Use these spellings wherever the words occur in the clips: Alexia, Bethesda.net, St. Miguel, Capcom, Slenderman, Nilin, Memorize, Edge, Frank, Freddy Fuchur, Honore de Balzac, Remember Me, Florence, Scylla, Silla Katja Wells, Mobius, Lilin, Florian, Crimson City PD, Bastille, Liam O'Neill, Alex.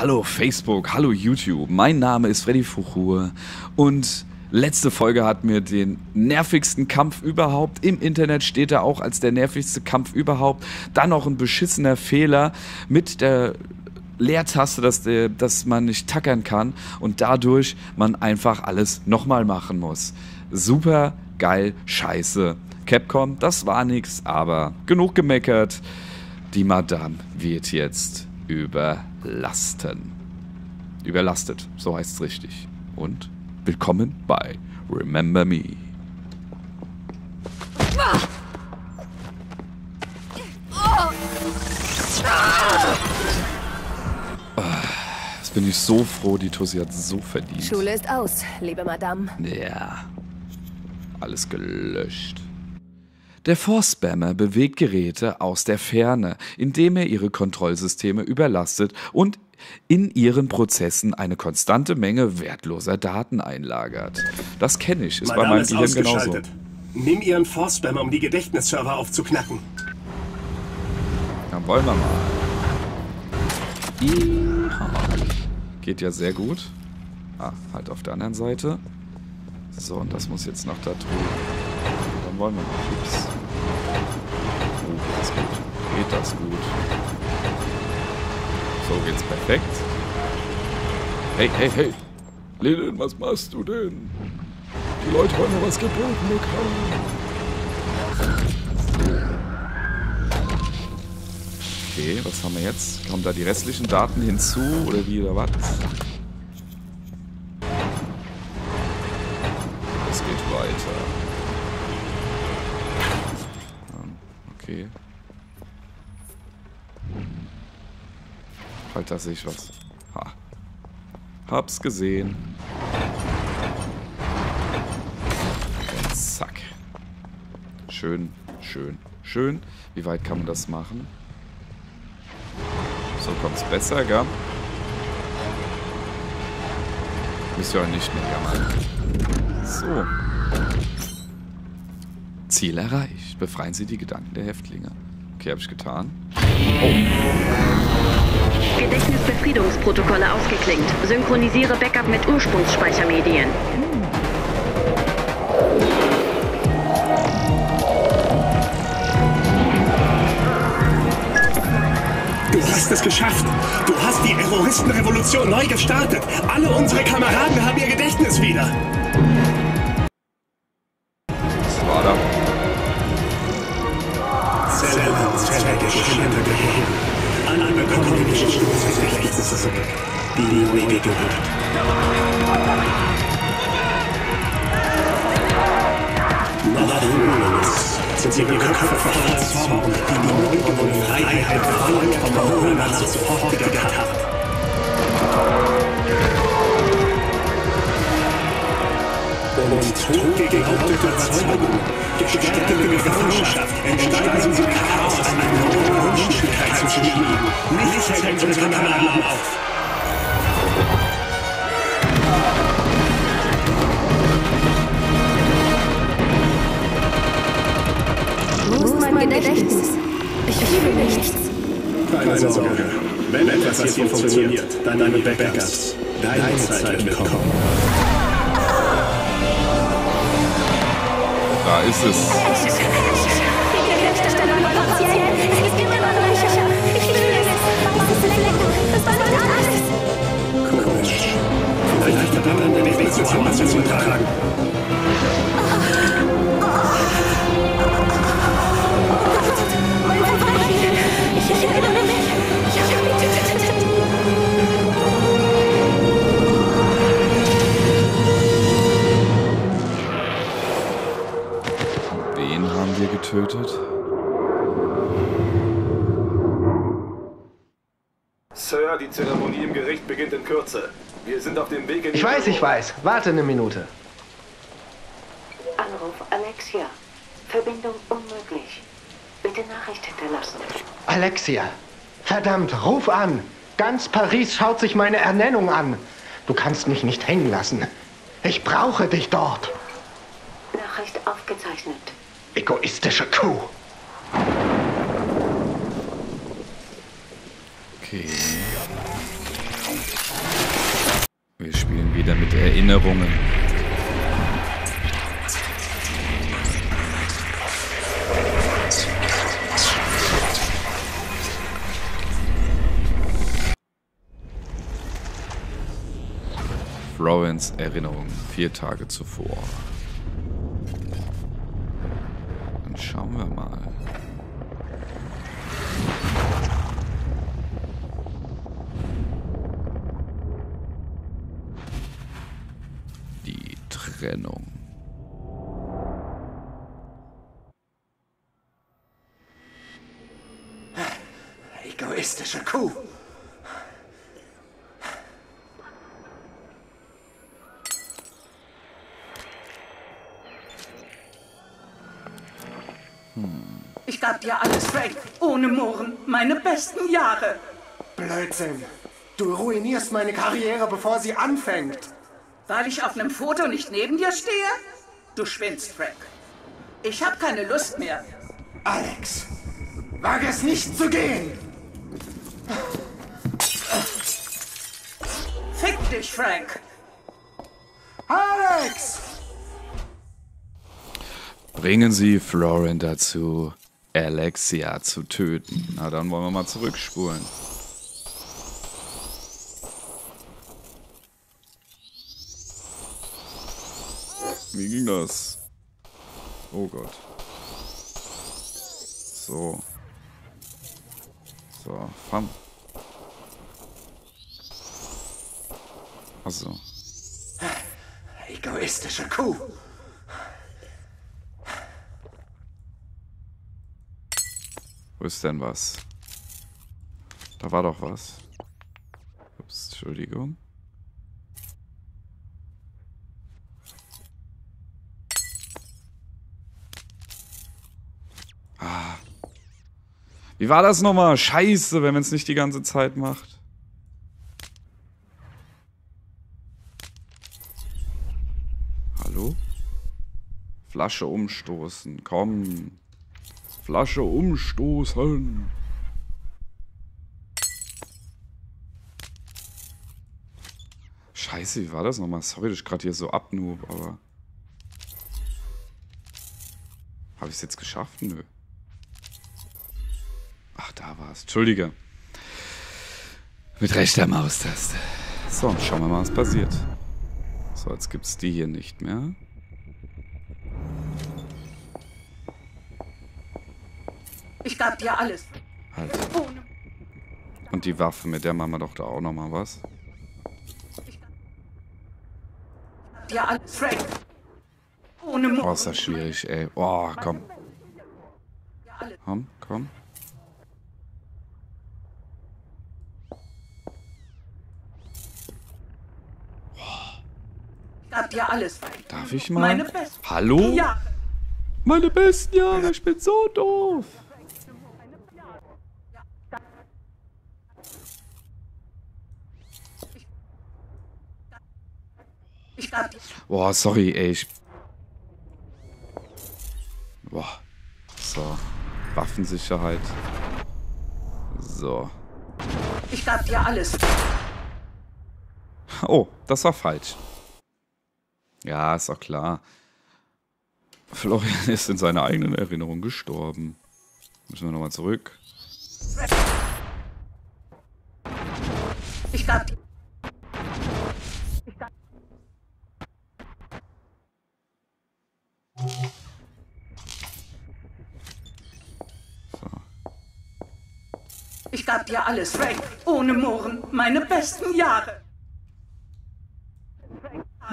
Hallo Facebook, hallo YouTube, mein Name ist Freddy Fuchur und letzte Folge hat mir den nervigsten Kampf überhaupt, im Internet steht er auch als der nervigste Kampf überhaupt, dann noch ein beschissener Fehler mit der Leertaste, dass man nicht tackern kann und dadurch man einfach alles nochmal machen muss. Super geil, scheiße. Capcom, das war nix, aber genug gemeckert, die Madame wird jetzt überlastet, so heißt es richtig. Und willkommen bei Remember Me. Jetzt bin ich so froh, die Tussi hat so verdient. Schule ist aus, liebe Madame. Ja, alles gelöscht. Der Force-Spammer bewegt Geräte aus der Ferne, indem er ihre Kontrollsysteme überlastet und in ihren Prozessen eine konstante Menge wertloser Daten einlagert. Das kenne ich, ist bei meinem Gehirn genauso. Nimm ihren Force-Spammer, um die Gedächtnisserver aufzuknacken. Dann wollen wir mal. Geht ja sehr gut. Ah, halt auf der anderen Seite. So, und das muss jetzt noch da drüben. Wollen wir noch. Ups. Oh, geht das gut. Geht das gut. So geht's perfekt. Hey, hey, hey. Lilin, was machst du denn? Die Leute wollen mir was geboten bekommen. Okay, was haben wir jetzt? Kommen da die restlichen Daten hinzu oder wie oder was? Es geht weiter. Alter, sehe ich was. Ha. Hab's gesehen. Und zack. Schön, schön, schön. Wie weit kann man das machen? So kommt's besser, gell? Müsst ihr auch nicht mehr jammern. So. Ziel erreicht. Befreien Sie die Gedanken der Häftlinge. Okay, habe ich getan. Oh. Gedächtnisbefriedungsprotokolle ausgeklingt. Synchronisiere Backup mit Ursprungsspeichermedien. Du hast es geschafft. Du hast die Terroristenrevolution neu gestartet. Alle unsere Kameraden haben ihr Gedächtnis wieder. Ich weiß. Warte eine Minute. Anruf Alexia. Verbindung unmöglich. Bitte Nachricht hinterlassen. Alexia. Verdammt, ruf an. Ganz Paris schaut sich meine Ernennung an. Du kannst mich nicht hängen lassen. Ich brauche dich dort. Nachricht aufgezeichnet. Egoistische Kuh. Okay. wieder mit Erinnerungen. Florence Erinnerung, 4 Tage zuvor. Dann schauen wir mal. Die Trennung. Egoistische Kuh. Ich gab dir alles, Frank, ohne Murren, meine besten Jahre. Blödsinn. Du ruinierst meine Karriere, bevor sie anfängt. Weil ich auf einem Foto nicht neben dir stehe? Du schwindst, Frank. Ich habe keine Lust mehr. Alex, wage es nicht zu gehen. Fick dich, Frank. Alex! Bringen Sie Florian dazu, Alexia zu töten. Na, dann wollen wir mal zurückspulen. Wie ging das? Oh Gott. So. So, fam. Achso. Egoistische Kuh. Wo ist denn was? Da war doch was. Ups, Entschuldigung. Ah. Wie war das nochmal? Scheiße, wenn man es nicht die ganze Zeit macht. Hallo? Flasche umstoßen, komm. Flasche umstoßen. Scheiße, wie war das nochmal? Sorry, dass ich gerade hier so abnoob, aber... Habe ich es jetzt geschafft? Nö. Ach, da war es. Entschuldige. Mit rechter Maustaste. So, schauen wir mal, was passiert. So, jetzt gibt es die hier nicht mehr. Ich gab dir alles. Alter. Und die Waffe, mit der machen wir doch da auch nochmal was. Ja, alles, Frank. Ohne Mund. Oh, ist das schwierig, ey. Oh, komm. Komm, komm. Ich gab dir alles, Frank. Darf ich mal? Meine besten. Hallo? Jahre. Meine besten Jahre, ich bin so doof. Boah, sorry, ey. Boah. So. Waffensicherheit. So. Ich gab dir alles. Oh, das war falsch. Ja, ist doch klar. Florian ist in seiner eigenen Erinnerung gestorben. Müssen wir nochmal zurück. Ich gab dir. Ich gab dir alles, Frank, ohne Murren, meine besten Jahre.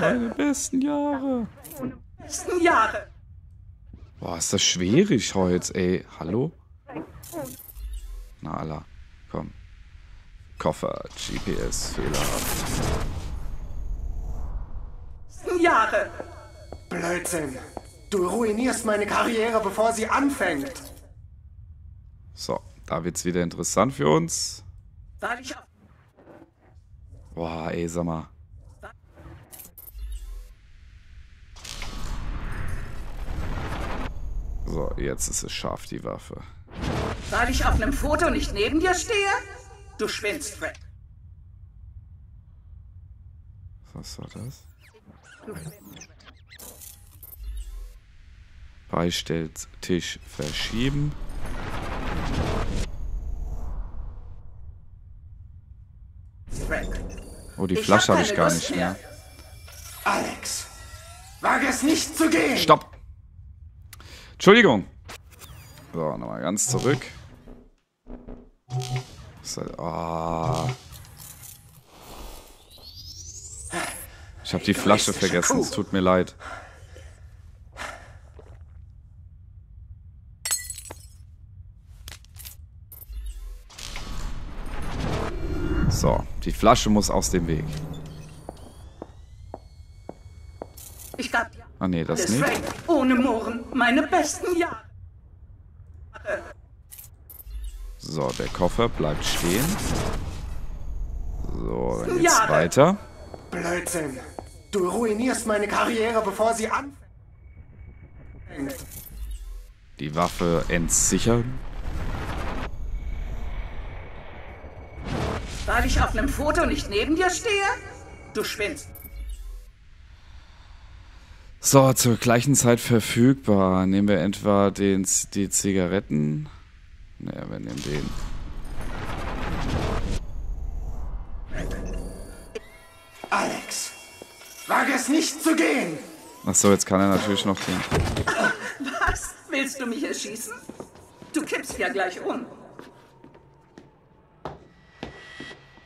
Meine besten Jahre. Meine besten Jahre. Boah, ist das schwierig heute, ey. Hallo? Na, Allah, komm. Koffer, GPS-Fehler. Jahre. Blödsinn. Du ruinierst meine Karriere, bevor sie anfängt. So. Da wird's wieder interessant für uns. Boah, ey, sag mal. So, jetzt ist es scharf, die Waffe. Weil ich auf einem Foto nicht neben dir stehe? Du schwindst, Fred. Was war das? Beistelltisch verschieben. Oh, die Flasche habe ich gar nicht mehr. Alex, wage es nicht zu gehen! Stopp! Entschuldigung! So, nochmal ganz zurück. Oh. Ich habe die Flasche vergessen, es tut mir leid. So, die Flasche muss aus dem Weg. Ah nee, das nicht. Ohne Mohren, meine besten Jahre. So, der Koffer bleibt stehen. So, dann geht's weiter. Blödsinn. Du ruinierst meine Karriere, bevor sie anfängt. Die Waffe entsichern. Weil ich auf einem Foto nicht neben dir stehe? Du schwindst. So, zur gleichen Zeit verfügbar. Nehmen wir etwa die Zigaretten. Naja, wir nehmen den. Alex, wage es nicht zu gehen! Achso, jetzt kann er natürlich noch den. Was? Willst du mich erschießen? Du kippst ja gleich um.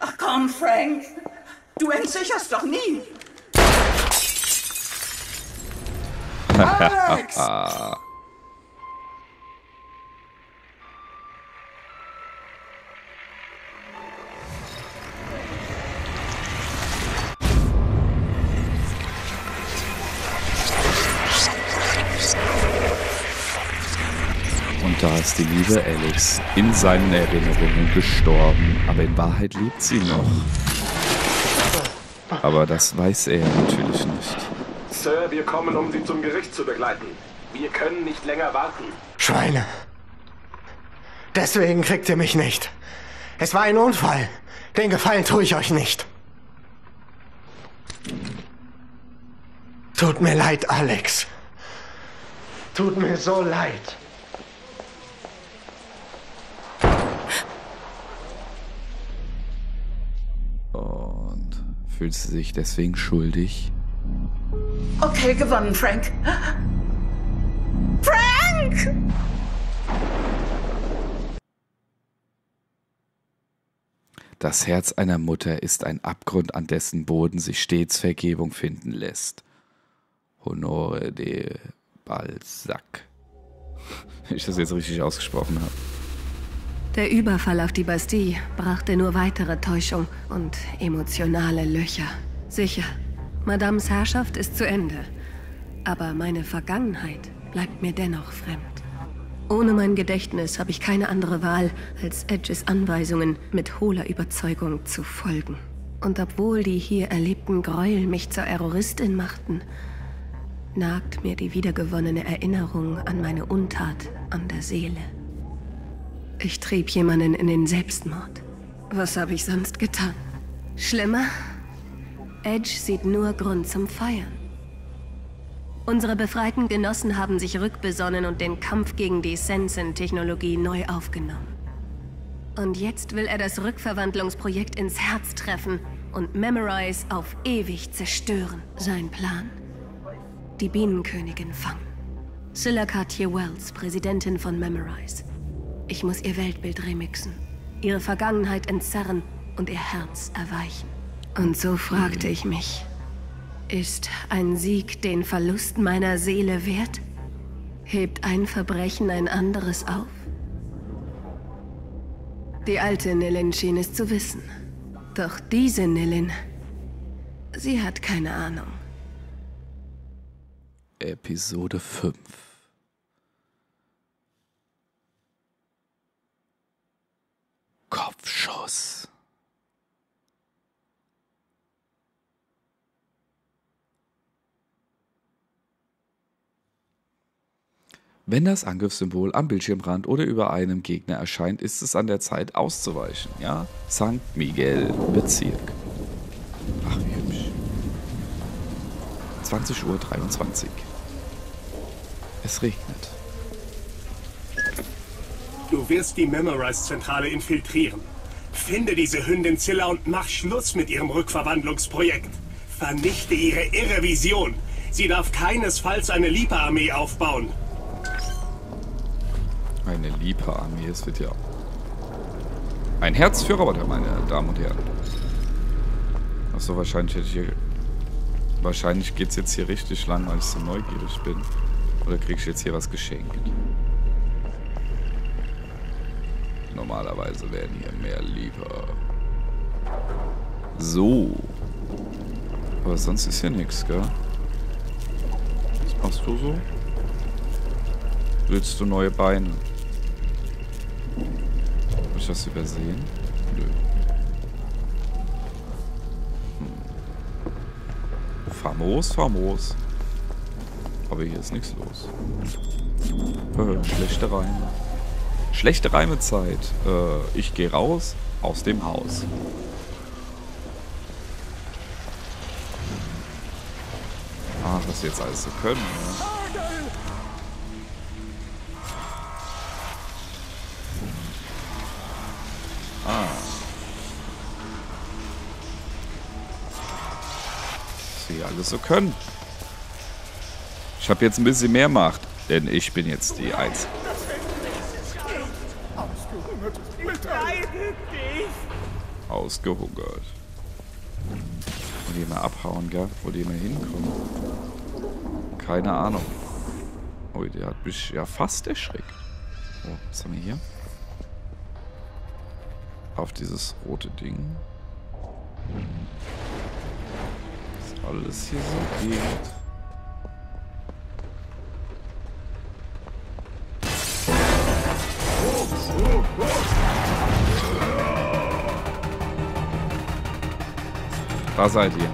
Ach komm, Frank. Du entsicherst doch nie. Alex! Da ist die liebe Alex in seinen Erinnerungen gestorben, aber in Wahrheit lebt sie noch. Aber das weiß er natürlich nicht. Sir, wir kommen, um Sie zum Gericht zu begleiten. Wir können nicht länger warten. Schweine. Deswegen kriegt ihr mich nicht. Es war ein Unfall. Den Gefallen tue ich euch nicht. Tut mir leid, Alex. Tut mir so leid. Fühlt sie sich deswegen schuldig? Okay, gewonnen, Frank. Frank! Das Herz einer Mutter ist ein Abgrund, an dessen Boden sich stets Vergebung finden lässt. Honore de Balzac. Wenn ich das jetzt richtig ausgesprochen habe. Der Überfall auf die Bastille brachte nur weitere Täuschung und emotionale Löcher. Sicher, Madames Herrschaft ist zu Ende. Aber meine Vergangenheit bleibt mir dennoch fremd. Ohne mein Gedächtnis habe ich keine andere Wahl, als Edges Anweisungen mit hohler Überzeugung zu folgen. Und obwohl die hier erlebten Gräuel mich zur Terroristin machten, nagt mir die wiedergewonnene Erinnerung an meine Untat an der Seele. Ich trieb jemanden in den Selbstmord. Was habe ich sonst getan? Schlimmer? Edge sieht nur Grund zum Feiern. Unsere befreiten Genossen haben sich rückbesonnen und den Kampf gegen die Sensen-Technologie neu aufgenommen. Und jetzt will er das Rückverwandlungsprojekt ins Herz treffen und Memorize auf ewig zerstören. Sein Plan? Die Bienenkönigin fangen. Silla Katja Wells, Präsidentin von Memorize. Ich muss ihr Weltbild remixen, ihre Vergangenheit entzerren und ihr Herz erweichen. Und so fragte ich mich, ist ein Sieg den Verlust meiner Seele wert? Hebt ein Verbrechen ein anderes auf? Die alte Nilin schien es zu wissen. Doch diese Nilin, sie hat keine Ahnung. Episode 5. Kopfschuss. Wenn das Angriffssymbol am Bildschirmrand oder über einem Gegner erscheint, ist es an der Zeit auszuweichen. Ja, St. Miguel Bezirk. Ach, wie hübsch. 20.23 Uhr. Es regnet. Du wirst die Memorize-Zentrale infiltrieren. Finde diese Hündin Scylla und mach Schluss mit ihrem Rückverwandlungsprojekt. Vernichte ihre irre Vision. Sie darf keinesfalls eine Lipa-Armee aufbauen. Eine Lipa-Armee, es wird ja ein Herz für Roboter, meine Damen und Herren. Achso, wahrscheinlich hätte ich hier... Wahrscheinlich geht es jetzt hier richtig lang, weil ich so neugierig bin. Oder kriege ich jetzt hier was geschenkt? Normalerweise werden hier mehr lieber. So. Aber sonst ist hier nichts, gell? Was machst du so? Willst du neue Beine? Habe ich das übersehen? Nö. Famos, famos. Aber hier ist nichts los. Schlechte Reime. Schlechte Reimezeit. Ich gehe raus aus dem Haus. Ach, was jetzt alles so können. Ne? Ah. Was wir alles so können. Ich habe jetzt ein bisschen mehr Macht, denn ich bin jetzt die Einzige. Ausgehungert. Wo die immer abhauen, gell? Wo die immer hinkommen. Keine Ahnung. Oh, der hat mich ja fast erschreckt. Oh, was haben wir hier? Auf dieses rote Ding. Dass alles hier so geht. Da seid ihr.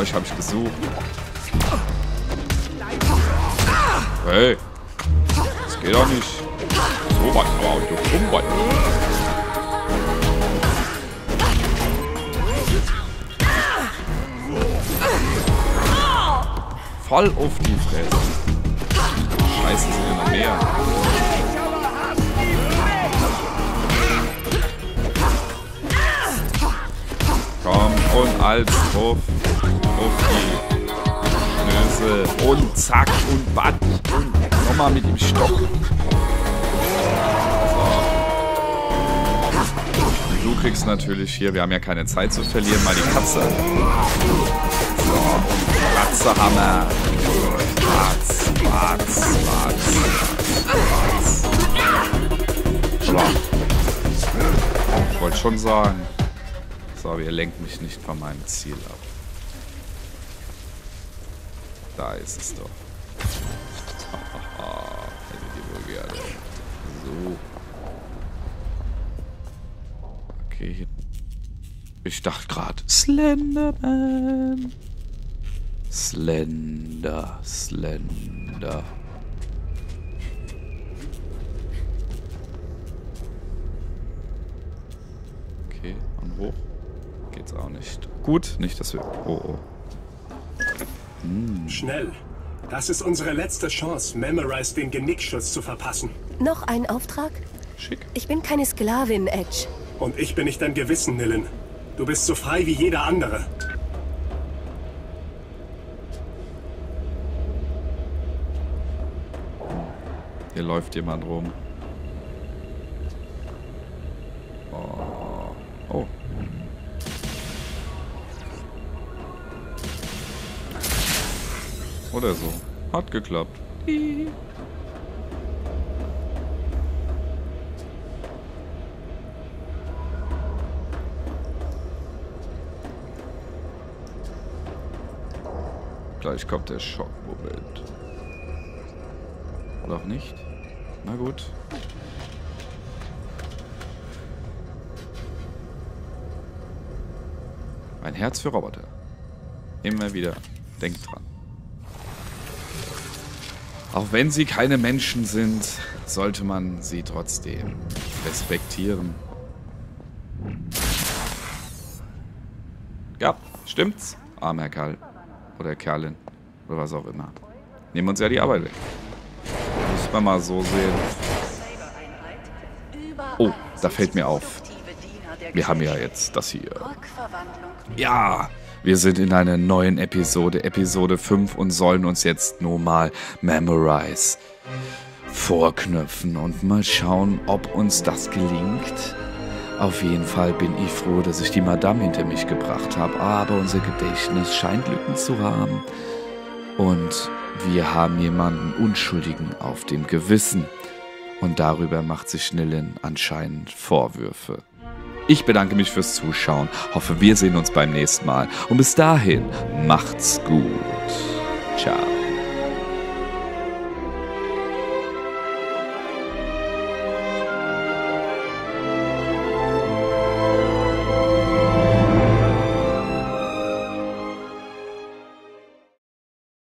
Euch habe ich gesucht. Hey. Das geht doch nicht. So weit, aber auch nicht weit. Voll auf die Fresse. Scheiße, sind immer mehr. Komm, und als auf die Nöse und zack und batt und nochmal mit dem Stock. So. Du kriegst natürlich hier, wir haben ja keine Zeit zu verlieren, mal die Katze. So, Katzehammer. Batz, batz, batz, batz. So. Ich wollte schon sagen. So, aber ihr lenkt mich nicht von meinem Ziel ab. Da ist es doch. Hahaha, hättet ihr wohl gerne. So. Okay, hier. Ich dachte gerade, Slenderman. Slender, Slender. Okay, und hoch. Geht's auch nicht. Gut, nicht, dass wir... Oh, oh. Hm. Schnell. Das ist unsere letzte Chance, Memorize den Genickschuss zu verpassen. Noch ein Auftrag? Schick. Ich bin keine Sklavin, Edge. Und ich bin nicht dein Gewissen, Nilin. Du bist so frei wie jeder andere. Hier läuft jemand rum. Oh. Oh. Oder so. Hat geklappt. Gleich kommt der Schockmoment. Oder auch nicht? Na gut. Ein Herz für Roboter. Immer wieder. Denkt dran. Auch wenn sie keine Menschen sind, sollte man sie trotzdem respektieren. Ja, stimmt's, armer Kerl. Oder Kerlin. Oder was auch immer. Nehmen uns ja die Arbeit weg. Muss man mal so sehen. Oh, da fällt mir auf. Wir haben ja jetzt das hier. Ja! Wir sind in einer neuen Episode, Episode 5, und sollen uns jetzt nun mal Memorize vorknöpfen und mal schauen, ob uns das gelingt. Auf jeden Fall bin ich froh, dass ich die Madame hinter mich gebracht habe, aber unser Gedächtnis scheint Lücken zu haben. Und wir haben jemanden Unschuldigen auf dem Gewissen. Und darüber macht sich Nilin anscheinend Vorwürfe. Ich bedanke mich fürs Zuschauen, hoffe, wir sehen uns beim nächsten Mal. Und bis dahin, macht's gut. Ciao.